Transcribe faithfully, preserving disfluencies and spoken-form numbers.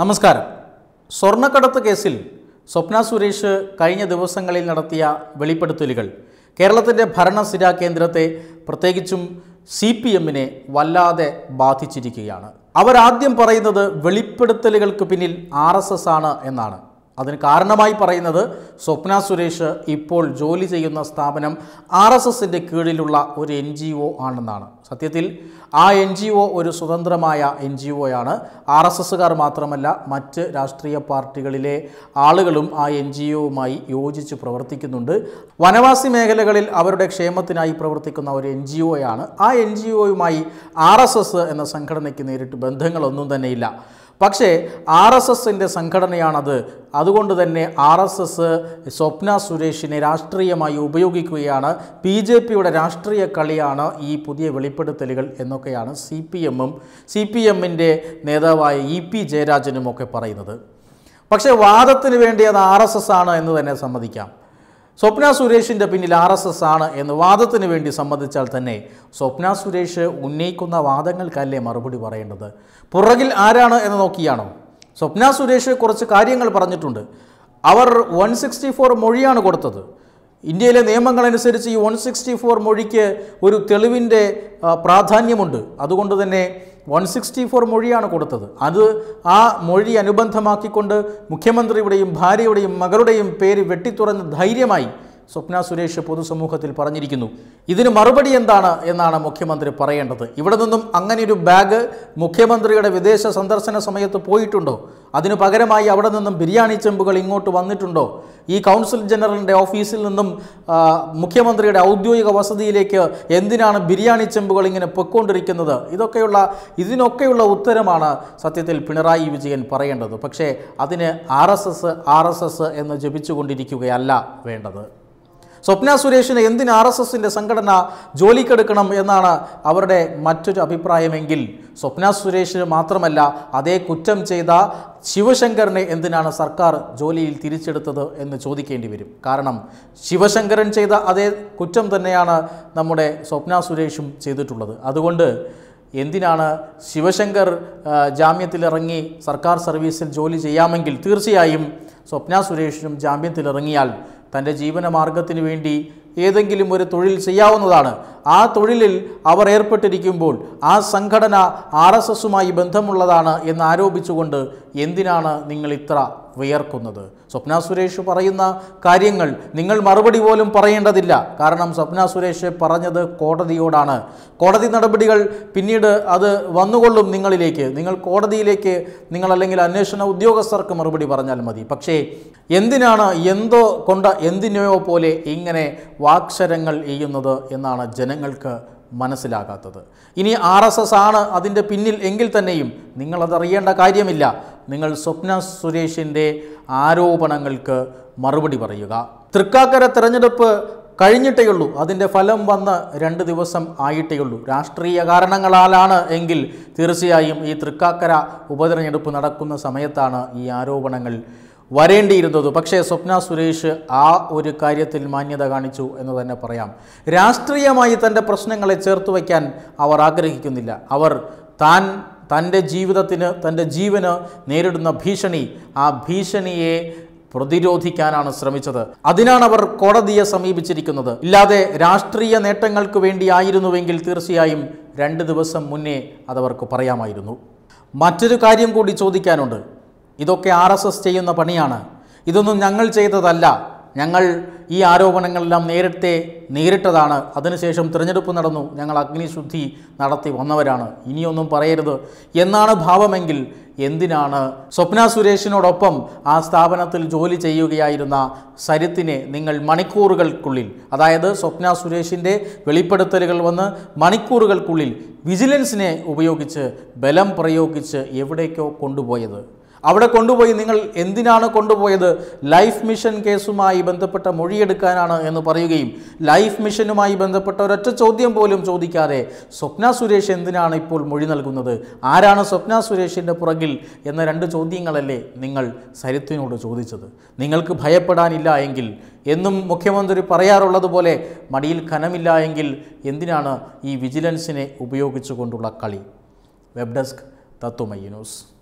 നമസ്കാരം സ്വർണ്ണക്കടത്ത് കേസിൽ സ്വപ്ന സുരേഷ് കഴിഞ്ഞ ദിവസങ്ങളിൽ നടത്തിയ വെളിപ്പെടുത്തലുകൾ കേരളത്തിന്റെ ഭരണസിരാ കേന്ദ്രത്തെ പ്രത്യേകിച്ചും സിപിഎമ്മിനെ വല്ലാതെ ബാധിച്ചിരിക്കുകയാണ്. അവർ ആദ്യം പറയുന്നത് വെളിപ്പെടുത്തലുകൾക്ക് പിന്നിൽ ആർഎസ്എസ് ആണ് എന്നാണ്. അതിന് കാരണമായി പറയുന്നത് സ്വപ്ന സുരേഷ് ഇപ്പോൾ ജോലി ചെയ്യുന്ന സ്ഥാപനം ആർഎസ്എസിന്റെ കീഴിലുള്ള ഒരു എൻജിഒ ആണെന്നാണ്. സത്യത്തിൽ ആ എൻജിഒ ഒരു സ്വതന്ത്രമായ എൻജിഒയാണ്. ആർഎസ്എസ്കാർ മാത്രമല്ല മറ്റ് രാഷ്ട്രീയ പാർട്ടികളിലെ ആളുകളും ആ എൻജിഒയുമായി യോജിച്ച് പ്രവർത്തിക്കുന്നുണ്ട്. വനവാസി മേഖലകളിൽ അവരുടെ ക്ഷേമത്തിനായി പ്രവർത്തിക്കുന്ന ഒരു എൻജിഒയാണ്. ആ എൻജിഒയുമായി ആർഎസ്എസ് എന്ന സംഘടനയ്ക്ക് നേരിട്ട് ബന്ധങ്ങളൊന്നും തന്നെയില്ല. പക്ഷേ ആർ എസ് എസിൻ്റെ സംഘടനയാണത്. അതുകൊണ്ട് തന്നെ ആർ എസ് എസ് സ്വപ്ന സുരേഷിനെ രാഷ്ട്രീയമായി ഉപയോഗിക്കുകയാണ്. ബി ജെ പിയുടെ രാഷ്ട്രീയ കളിയാണ് ഈ പുതിയ വെളിപ്പെടുത്തലുകൾ എന്നൊക്കെയാണ് സി പി എമ്മും സി പി എമ്മിൻ്റെ നേതാവായ ഇ പി ജയരാജനും ഒക്കെ പറയുന്നത്. പക്ഷേ വാദത്തിന് വേണ്ടി അത് ആർ എസ് എസ് ആണ് എന്ന് തന്നെ സമ്മതിക്കാം. സ്വപ്ന സുരേഷിൻ്റെ പിന്നിൽ ആർ എസ് എസ് ആണ് എന്ന് വാദത്തിന് വേണ്ടി സമ്മതിച്ചാൽ തന്നെ സ്വപ്ന സുരേഷ് ഉന്നയിക്കുന്ന വാദങ്ങൾക്കല്ലേ മറുപടി പറയേണ്ടത്? പുറകിൽ ആരാണ് എന്ന് നോക്കിയാണോ? സ്വപ്ന സുരേഷ് കുറച്ച് കാര്യങ്ങൾ പറഞ്ഞിട്ടുണ്ട്. അവർ വൺ സിക്സ്റ്റി ഫോർ മൊഴിയാണ് കൊടുത്തത്. ഇന്ത്യയിലെ നിയമങ്ങളനുസരിച്ച് ഈ വൺ സിക്സ്റ്റി ഫോർ മൊഴിക്ക് ഒരു തെളിവിൻ്റെ പ്രാധാന്യമുണ്ട്. അതുകൊണ്ട് തന്നെ വൺ സിക്സ്റ്റി ഫോർ മൊഴിയാണ് കൊടുത്തത്. അത് ആ മൊഴി അനുബന്ധമാക്കിക്കൊണ്ട് മുഖ്യമന്ത്രിയുടെയും ഭാര്യയുടെയും മകളുടെയും പേര് വെട്ടിത്തുറന്ന് ധൈര്യമായി സ്വപ്ന സുരേഷ് പൊതുസമൂഹത്തിൽ പറഞ്ഞിരിക്കുന്നു. ഇതിന് മറുപടി എന്താണ് എന്നാണ് മുഖ്യമന്ത്രി പറയേണ്ടത്. ഇവിടെ നിന്നും അങ്ങനെയൊരു ബാഗ് മുഖ്യമന്ത്രിയുടെ വിദേശ സന്ദർശന സമയത്ത് പോയിട്ടുണ്ടോ? അതിനു പകരമായി അവിടെ നിന്നും ബിരിയാണി ചെമ്പുകൾ ഇങ്ങോട്ട് വന്നിട്ടുണ്ടോ? ഈ കൗൺസിൽ ജനറലിൻ്റെ ഓഫീസിൽ നിന്നും മുഖ്യമന്ത്രിയുടെ ഔദ്യോഗിക വസതിയിലേക്ക് എന്തിനാണ് ബിരിയാണി ചെമ്പുകൾ ഇങ്ങനെ പൊയ്ക്കൊണ്ടിരിക്കുന്നത്? ഇതൊക്കെയുള്ള ഇതിനൊക്കെയുള്ള ഉത്തരമാണ് സത്യത്തിൽ പിണറായി വിജയൻ പറയേണ്ടത്. പക്ഷേ അതിന് R S S R S S എന്ന് ജപിച്ചുകൊണ്ടിരിക്കുകയല്ല വേണ്ടത്. സ്വപ്ന സുരേഷിന് എന്തിന് ആർ എസ് എസിൻ്റെ സംഘടന ജോലിക്കെടുക്കണം എന്നാണ് അവരുടെ മറ്റൊരു അഭിപ്രായമെങ്കിൽ സ്വപ്ന സുരേഷിന് മാത്രമല്ല അതേ കുറ്റം ചെയ്ത ശിവശങ്കരനെ എന്തിനാണ് സർക്കാർ ജോലിയിൽ തിരിച്ചെടുത്തത് എന്ന് ചോദിക്കേണ്ടി വരും. കാരണം ശിവശങ്കരൻ ചെയ്ത അതേ കുറ്റം തന്നെയാണ് നമ്മുടെ സ്വപ്ന സുരേഷും ചെയ്തിട്ടുള്ളത്. അതുകൊണ്ട് എന്തിനാണ് ശിവശങ്കർ ജാമ്യത്തിലിറങ്ങി സർക്കാർ സർവീസിൽ ജോലി ചെയ്യാമെങ്കിൽ തീർച്ചയായും സ്വപ്ന സുരേഷിനും ജാമ്യത്തിലിറങ്ങിയാൽ തൻ്റെ ജീവന മാർഗത്തിന് വേണ്ടി ഏതെങ്കിലും ഒരു തൊഴിൽ ചെയ്യാവുന്നതാണ്. ആ തൊഴിലിൽ അവർ ഏർപ്പെട്ടിരിക്കുമ്പോൾ ആ സംഘടന ആർ എസ് എസുമായി ബന്ധമുള്ളതാണ് എന്ന് ആരോപിച്ചുകൊണ്ട് എന്തിനാണ് നിങ്ങൾ ഇത്ര വിയർക്കുന്നത്? സ്വപ്ന സുരേഷ് പറയുന്ന കാര്യങ്ങൾ നിങ്ങൾ മറുപടി പോലും പറയേണ്ടതില്ല. കാരണം സ്വപ്ന സുരേഷ് പറഞ്ഞത് കോടതിയോടാണ്. കോടതി നടപടികൾ പിന്നീട് അത് വന്നുകൊള്ളും നിങ്ങളിലേക്ക്. നിങ്ങൾ കോടതിയിലേക്ക് നിങ്ങൾ അല്ലെങ്കിൽ അന്വേഷണ ഉദ്യോഗസ്ഥർക്ക് മറുപടി പറഞ്ഞാൽ മതി. പക്ഷേ എന്തിനാണ് എന്തോ കൊണ്ട എന്തിനെയോ പോലെ ഇങ്ങനെ വാക്ശരങ്ങൾ എയ്യുന്നത് എന്നാണ് ജനങ്ങൾക്ക് മനസ്സിലാകാത്തത്. ഇനി ആർ എസ് എസ് ആണ് അതിൻ്റെ പിന്നിൽ എങ്കിൽ തന്നെയും നിങ്ങളതറിയേണ്ട കാര്യമില്ല. നിങ്ങൾ സ്വപ്ന സുരേഷിൻ്റെ ആരോപണങ്ങൾക്ക് മറുപടി പറയുക. തൃക്കാക്കര തെരഞ്ഞെടുപ്പ് കഴിഞ്ഞിട്ടേയുള്ളൂ. അതിൻ്റെ ഫലം വന്ന് രണ്ട് ദിവസം ആയിട്ടേയുള്ളൂ. രാഷ്ട്രീയ കാരണങ്ങളാലാണ് എങ്കിൽ തീർച്ചയായും ഈ തൃക്കാക്കര ഉപതെരഞ്ഞെടുപ്പ് നടക്കുന്ന സമയത്താണ് ഈ ആരോപണങ്ങൾ വരേണ്ടിയിരുന്നത്. പക്ഷേ സ്വപ്ന സുരേഷ് ആ ഒരു കാര്യത്തിൽ മാന്യത കാണിച്ചു എന്ന് തന്നെ പറയാം. രാഷ്ട്രീയമായി തൻ്റെ പ്രശ്നങ്ങളെ ചേർത്ത് വയ്ക്കാൻ അവർ ആഗ്രഹിക്കുന്നില്ല. അവർ താൻ തൻ്റെ ജീവിതത്തിന് തൻ്റെ ജീവന് നേരിടുന്ന ഭീഷണി ആ ഭീഷണിയെ പ്രതിരോധിക്കാനാണ് ശ്രമിച്ചത്. അതിനാണ് അവർ കോടതിയെ സമീപിച്ചിരിക്കുന്നത്. ഇല്ലാതെ രാഷ്ട്രീയ നേട്ടങ്ങൾക്ക് വേണ്ടിയായിരുന്നുവെങ്കിൽ തീർച്ചയായും രണ്ട് ദിവസം മുന്നേ അതവർക്ക് പറയാമായിരുന്നു. മറ്റൊരു കാര്യം കൂടി ചോദിക്കാനുണ്ട്. ഇതൊക്കെ ആർ എസ് എസ് ചെയ്യുന്ന പണിയാണ്. ഇതൊന്നും ഞങ്ങൾ ചെയ്തതല്ല. ഞങ്ങൾ ഈ ആരോപണങ്ങളെല്ലാം നേരത്തെ നേരിട്ടതാണ്. അതിനുശേഷം തിരഞ്ഞെടുപ്പ് നടന്നു. ഞങ്ങൾ അഗ്നിശുദ്ധി നടത്തി വന്നവരാണ്. ഇനിയൊന്നും പറയരുത് എന്നാണ് ഭാവമെങ്കിൽ എന്തിനാണ് സ്വപ്ന സുരേഷിനോടൊപ്പം ആ സ്ഥാപനത്തിൽ ജോലി ചെയ്യുകയായിരുന്ന സരിത്തിനെ നിങ്ങൾ മണിക്കൂറുകൾക്കുള്ളിൽ, അതായത് സ്വപ്ന സുരേഷിൻ്റെ വെളിപ്പെടുത്തലുകൾ വന്ന് മണിക്കൂറുകൾക്കുള്ളിൽ വിജിലൻസിനെ ഉപയോഗിച്ച് ബലം പ്രയോഗിച്ച് എവിടേക്കോ കൊണ്ടുപോയത്? അവിടെ കൊണ്ടുപോയി നിങ്ങൾ എന്തിനാണ് കൊണ്ടുപോയത്? ലൈഫ് മിഷൻ കേസുമായി ബന്ധപ്പെട്ട മൊഴിയെടുക്കാനാണ് എന്ന് പറയുകയും ലൈഫ് മിഷനുമായി ബന്ധപ്പെട്ട ഒരൊറ്റ ചോദ്യം പോലും ചോദിക്കാതെ സ്വപ്ന സുരേഷ് എന്തിനാണ് ഇപ്പോൾ മൊഴി നൽകുന്നത്? ആരാണ് സ്വപ്ന സുരേഷിൻ്റെ പുറകിൽ എന്ന രണ്ട് ചോദ്യങ്ങളല്ലേ നിങ്ങൾ സരിത്തിനോട് ചോദിച്ചത്. നിങ്ങൾക്ക് ഭയപ്പെടാനില്ല എങ്കിൽ, എന്നും മുഖ്യമന്ത്രി പറയാറുള്ളതുപോലെ മടിയിൽ കനമില്ല എങ്കിൽ എന്തിനാണ് ഈ വിജിലൻസിനെ ഉപയോഗിച്ചുകൊണ്ടുള്ള കളി? Web desk Tatwamayi news.